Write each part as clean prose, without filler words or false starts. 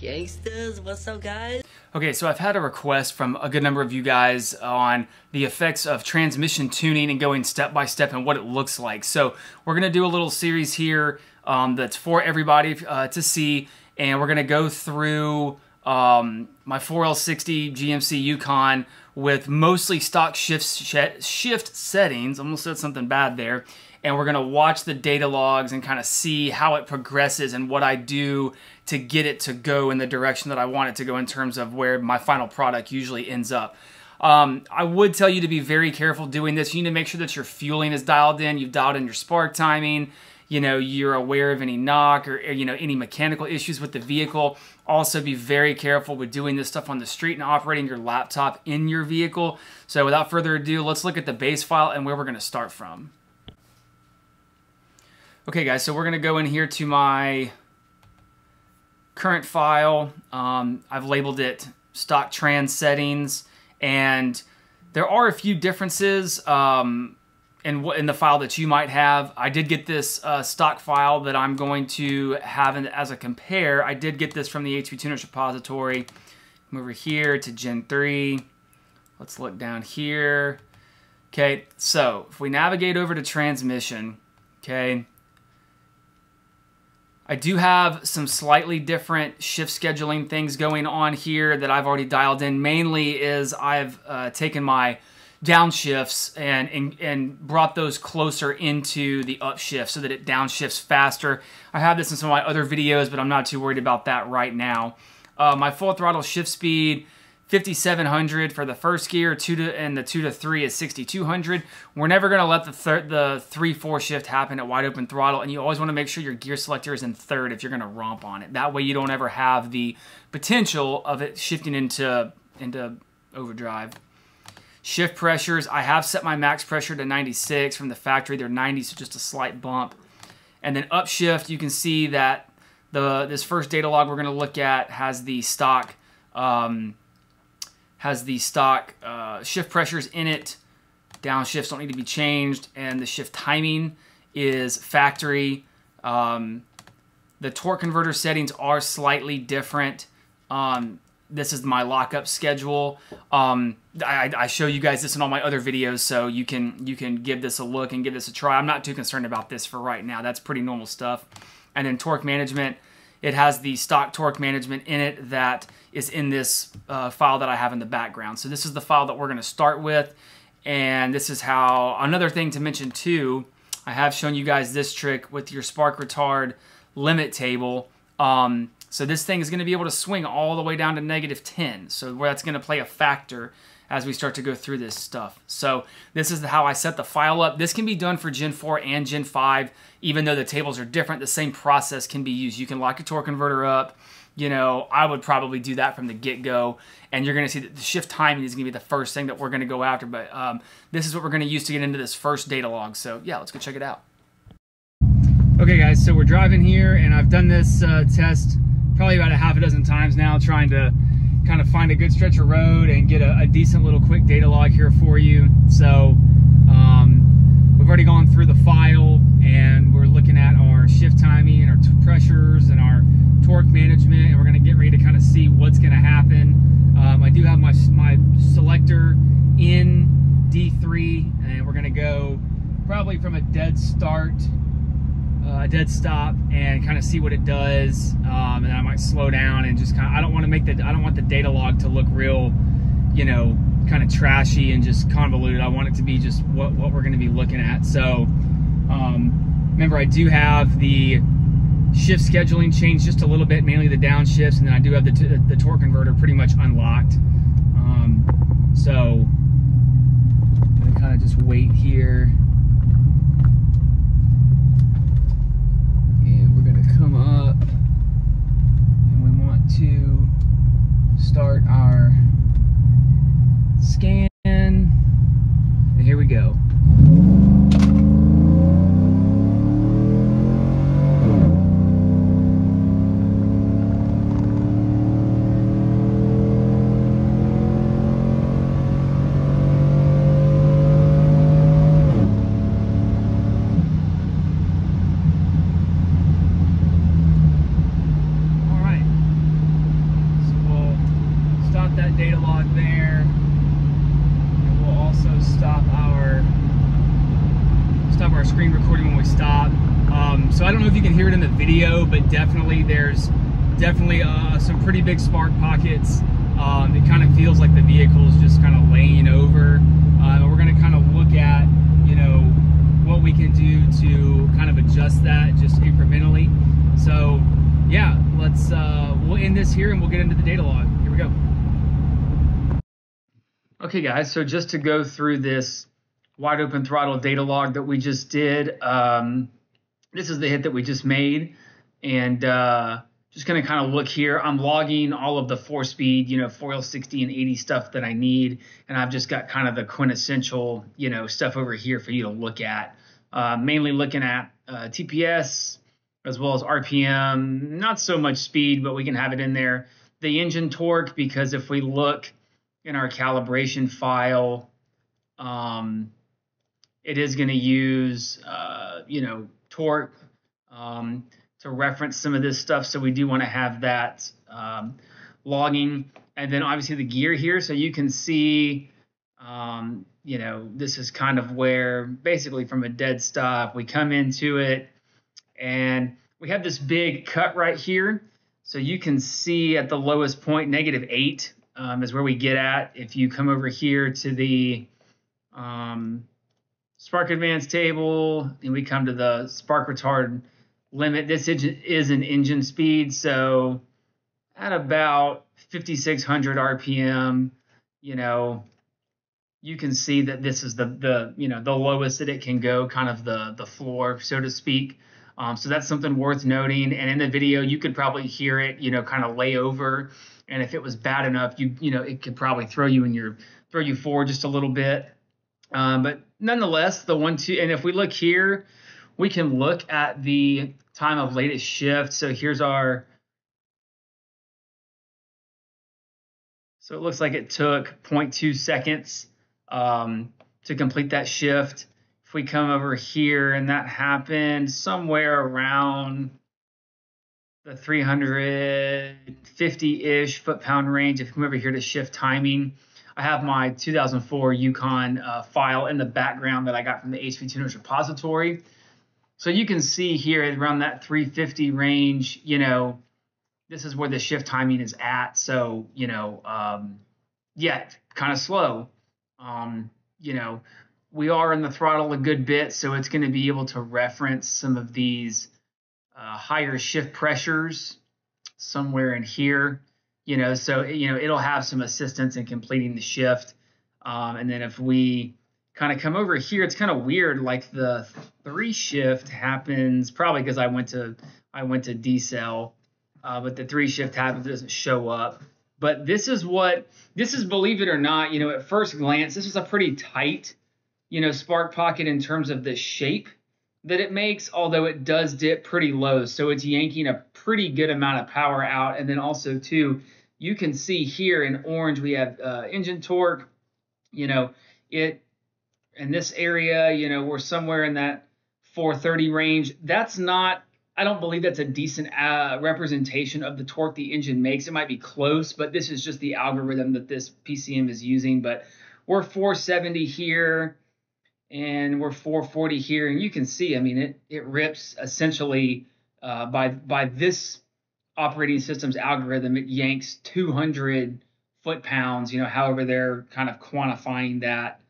Gangsters, what's up guys? Okay, so I've had a request from a good number of you guys on the effects of transmission tuning and going step by step and what it looks like. So we're gonna do a little series here that's for everybody to see, and we're gonna go through my 4L60 GMC Yukon with mostly stock shift settings. Almost said something bad there. And we're gonna watch the data logs and kind of see how it progresses and what I do to get it to go in the direction that I want it to go in terms of where my final product usually ends up. I would tell you to be very careful doing this. You need to make sure that your fueling is dialed in, you've dialed in your spark timing, you know, you're aware of any knock or, you know, any mechanical issues with the vehicle. Also be very careful with doing this stuff on the street and operating your laptop in your vehicle. So without further ado, let's look at the base file and where we're gonna start from. Okay guys, so we're gonna go in here to my current file. I've labeled it stock trans settings, and there are a few differences in the file that you might have. I did get this stock file that I'm going to have as a compare. I did get this from the HP Tuners repository. Come over here to Gen 3. Let's look down here. Okay, so if we navigate over to transmission, okay, I do have some slightly different shift scheduling things going on here that I've already dialed in. Mainly is I've taken my downshifts and brought those closer into the upshift so that it downshifts faster. I have this in some of my other videos, but I'm not too worried about that right now. My full throttle shift speed, 5,700 for the first gear, and the 2 to 3 is 6,200. We're never gonna let the 3-4 shift happen at wide open throttle, and you always wanna make sure your gear selector is in third if you're gonna romp on it. That way you don't ever have the potential of it shifting into overdrive. Shift pressures, I have set my max pressure to 96 from the factory. They're 90, so just a slight bump. And then upshift, you can see that this first data log we're gonna look at has the stock shift pressures in it. Downshifts don't need to be changed, and the shift timing is factory. The torque converter settings are slightly different. This is my lockup schedule. I show you guys this in all my other videos, so you can give this a look and give this a try. I'm not too concerned about this for right now. That's pretty normal stuff. And then torque management, it has the stock torque management in it that is in this file that I have in the background. So this is the file that we're going to start with. And this is how, another thing to mention too, I have shown you guys this trick with your spark retard limit table. So this thing is going to be able to swing all the way down to -10. So that's going to play a factor as we start to go through this stuff. So this is how I set the file up. This can be done for Gen 4 and Gen 5, even though the tables are different, the same process can be used. You can lock your torque converter up. You know, I would probably do that from the get-go, and you're gonna see that the shift timing is gonna be the first thing that we're gonna go after, but this is what we're gonna use to get into this first data log. So yeah, let's go check it out. Okay guys, so we're driving here, and I've done this test probably about a half a dozen times now, trying to kind of find a good stretch of road and get a decent little quick data log here for you. So we've already gone through the file, and we're looking at our shift timing and our pressures and our torque management, and we're going to get ready to kind of see what's going to happen. I do have my selector in D3, and we're going to go probably from a dead start, dead stop, and kind of see what it does, and then I might slow down and just kind of, I don't want the data log to look real, you know, kind of trashy and just convoluted. I want it to be just what we're going to be looking at. So remember, I do have the shift scheduling changed just a little bit, mainly the downshifts, and then I do have the torque converter pretty much unlocked. So I'm going to kind of just wait here. And we're going to come up, and we want to start our scan, and here we go. All right, data log there. And we'll also stop our screen recording when we stop. So I don't know if you can hear it in the video, but definitely there's some pretty big spark pockets. It kind of feels like the vehicle is just kind of laying over. We're going to kind of look at, you know, what we can do to kind of adjust that just incrementally. So yeah, let's we'll end this here and we'll get into the data log. Here we go. Okay guys, so just to go through this wide open throttle data log that we just did, this is the hit that we just made, and just going to kind of look here. I'm logging all of the 4-speed, you know, 4L60 and 80 stuff that I need, and I've just got kind of the quintessential, you know, stuff over here for you to look at. Mainly looking at TPS as well as RPM, not so much speed, but we can have it in there. The engine torque, because if we look in our calibration file, it is going to use, you know, torque to reference some of this stuff. So we do want to have that logging, and then obviously the gear here. So you can see, you know, this is kind of where basically from a dead stop, we come into it and we have this big cut right here. So you can see at the lowest point, -8 is where we get at. If you come over here to the spark advance table and we come to the spark retard limit, this is an engine speed, so at about 5600 RPM, you know, you can see that this is the you know, the lowest that it can go, kind of the floor, so to speak. So that's something worth noting, and in the video you could probably hear it, you know, kind of lay over, and if it was bad enough, you know, it could probably throw you forward just a little bit. But nonetheless, the 1-2, and if we look here, we can look at the time of latest shift. So here's our, so it looks like it took 0.2 seconds to complete that shift. If we come over here, and that happened somewhere around the 350-ish foot-pound range. If you come over here to shift timing, I have my 2004 Yukon file in the background that I got from the HP Tuners repository. So you can see here around that 350 range, you know, this is where the shift timing is at. So, you know, yeah, kind of slow. You know, we are in the throttle a good bit, so it's going to be able to reference some of these higher shift pressures somewhere in here. You know, so, you know, it'll have some assistance in completing the shift. And then if we kind of come over here, it's kind of weird, like the 3 shift happens probably because I went to decel, but the 3 shift happens, it doesn't show up. But this is, believe it or not, you know, at first glance, this is a pretty tight, you know, spark pocket in terms of the shape that it makes, although it does dip pretty low. So it's yanking a pretty good amount of power out. And then also too, you can see here in orange, we have engine torque, you know, it, in this area, you know, we're somewhere in that 430 range. That's not, I don't believe that's a decent representation of the torque the engine makes. It might be close, but this is just the algorithm that this PCM is using. But we're 470 here and we're 440 here. And you can see, I mean, it rips essentially, by this operating system's algorithm, it yanks 200 foot-pounds, you know, however they're kind of quantifying that,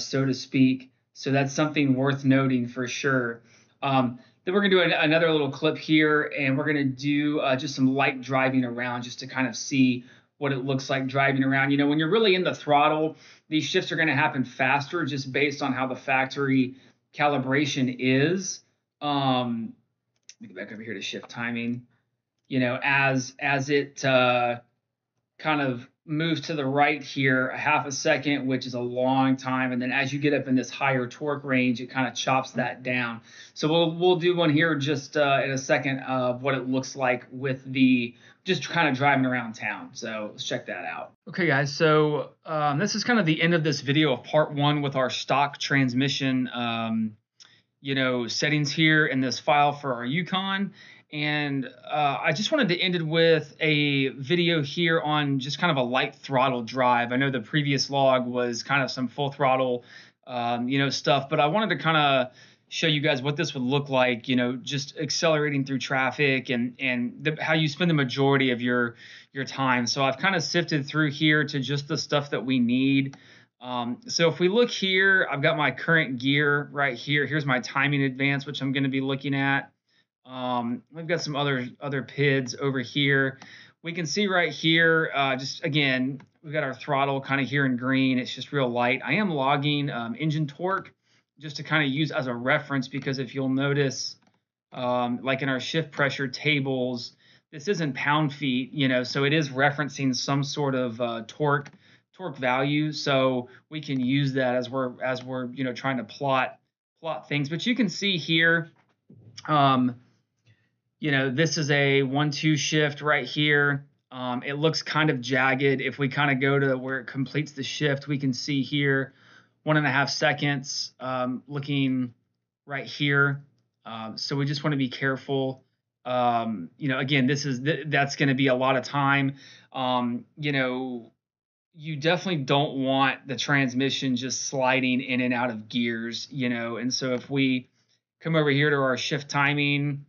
so to speak. So that's something worth noting for sure. Then we're going to do another little clip here, and we're going to do just some light driving around just to kind of see what it looks like driving around. You know, when you're really in the throttle, these shifts are going to happen faster just based on how the factory calibration is. Let me go back over here to shift timing. You know, as it kind of moves to the right here a half a second, which is a long time, and then as you get up in this higher torque range, it kind of chops that down. So we'll do one here just in a second of what it looks like with the just kind of driving around town. So let's check that out. Okay guys, so this is kind of the end of this video of part 1 with our stock transmission, you know, settings here in this file for our Yukon. And I just wanted to end it with a video here on just kind of a light throttle drive. I know the previous log was kind of some full throttle, stuff, but I wanted to kind of show you guys what this would look like, just accelerating through traffic and how you spend the majority of your time. So I've kind of sifted through here to just the stuff that we need. So if we look here, I've got my current gear right here. Here's my timing advance, which I'm going to be looking at. We've got some other PIDs over here. We can see right here, just again, we've got our throttle kind of here in green. It's just real light. I am logging engine torque just to kind of use as a reference, because if you'll notice, like in our shift pressure tables, this isn't pound feet, so it is referencing some sort of torque value. So we can use that as we're trying to plot things. But you can see here, this is a 1-2 shift right here. It looks kind of jagged. If we kind of go to where it completes the shift, we can see here 1.5 seconds, looking right here. So we just want to be careful. Again, that's going to be a lot of time. You definitely don't want the transmission just sliding in and out of gears, and so if we come over here to our shift timing,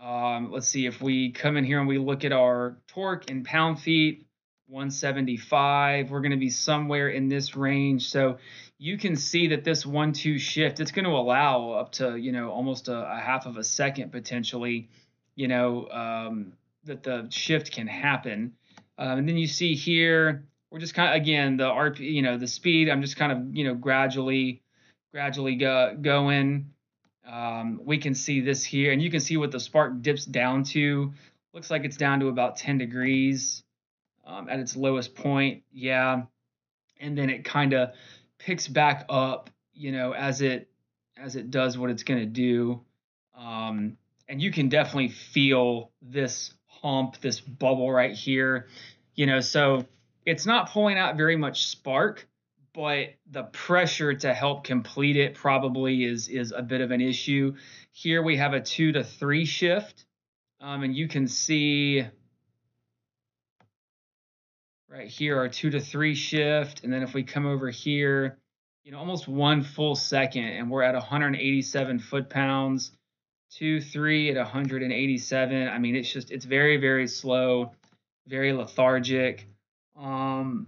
let's see, if we come in here and we look at our torque in pound feet, 175, we're going to be somewhere in this range. So you can see that this 1-2 shift, it's going to allow up to, almost a half of a second potentially, that the shift can happen. And then you see here, we're just kind of, again, the RP, the speed, I'm just kind of, gradually going. We can see this here, and you can see what the spark dips down to. Looks like it's down to about 10 degrees at its lowest point. Yeah. And then it kind of picks back up, as it does what it's going to do. And you can definitely feel this hump, this bubble right here, so it's not pulling out very much spark, but the pressure to help complete it probably is a bit of an issue. Here we have a 2-3 shift, and you can see right here our 2-3 shift. And then if we come over here, almost 1 full second, and we're at 187 foot-pounds, 2-3 at 187. I mean, it's very, very slow, very lethargic. If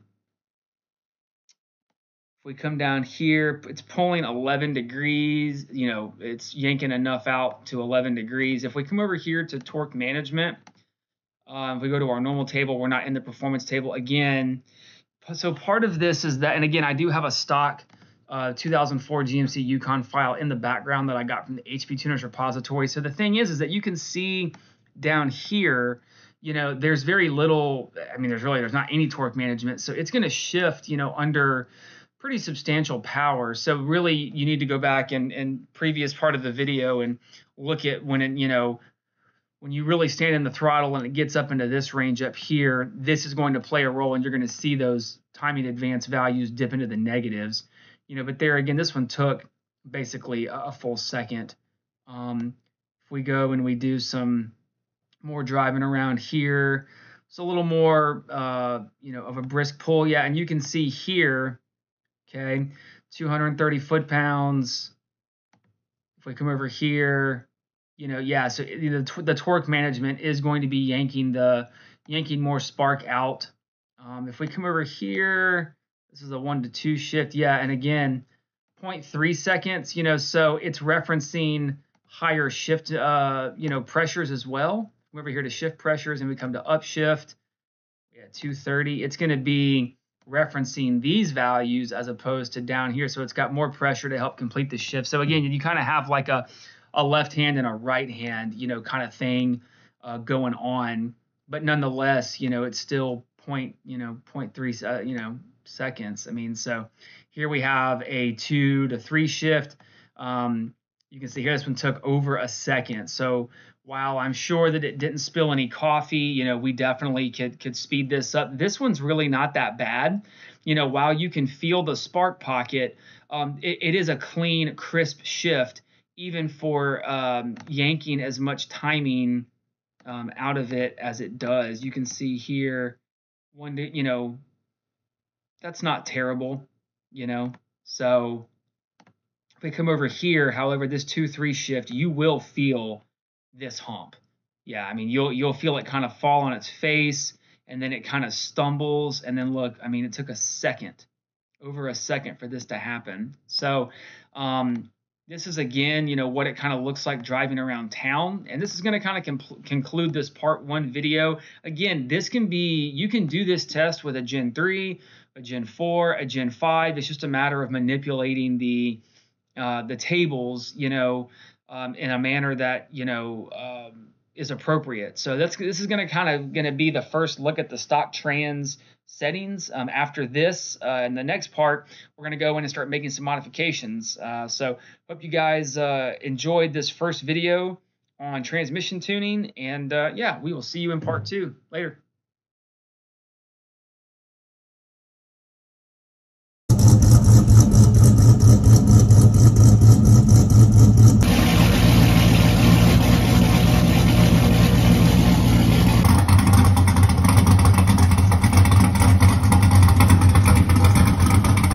we come down here, it's pulling 11 degrees, it's yanking enough out to 11 degrees. If we come over here to torque management, if we go to our normal table, we're not in the performance table again. So part of this is that, and again, I do have a stock 2004 GMC Yukon file in the background that I got from the HP Tuners repository. So the thing is that you can see down here, there's very little, there's not any torque management. So it's going to shift, under pretty substantial power. So really you need to go back and previous part of the video and look at when it, when you really stand in the throttle and it gets up into this range up here, this is going to play a role, and you're going to see those timing advance values dip into the negatives, but there again, this one took basically a full second. If we go and we do some more driving around here, it's a little more, of a brisk pull. Yeah. And you can see here, okay, 230 foot-pounds. If we come over here, yeah, so the torque management is going to be yanking more spark out. If we come over here, this is a 1-2 shift. Yeah, and again, 0.3 seconds, so it's referencing higher shift, pressures as well. Come over here to shift pressures, and we come to upshift. Yeah, 230. It's going to be referencing these values as opposed to down here, so it's got more pressure to help complete the shift. So again, you kind of have like a left hand and a right hand, kind of thing going on, but nonetheless, it's still 0.3 seconds. So here we have a 2-3 shift. You can see here this one took over a second. So while I'm sure that it didn't spill any coffee, we definitely could speed this up. This one's really not that bad. While you can feel the spark pocket, it is a clean, crisp shift, even for yanking as much timing out of it as it does. You can see here, one day, you know, that's not terrible, you know. So if we come over here, however, this 2-3 shift, you will feel this hump. Yeah, I mean, you'll feel it kind of fall on its face, and then it kind of stumbles, and then look, I mean, it took a second, over a second for this to happen. So this is, again, you know, what it kind of looks like driving around town. And this is going to kind of conclude this part one video. Again, this can be, you can do this test with a Gen 3, a Gen 4, a Gen 5. It's just a matter of manipulating the tables, you know, in a manner that, you know, is appropriate. So that's, this is going to kind of be the first look at the stock trans settings. After this, in the next part, we're going to go in and start making some modifications. So hope you guys enjoyed this first video on transmission tuning, and yeah, we will see you in part two later.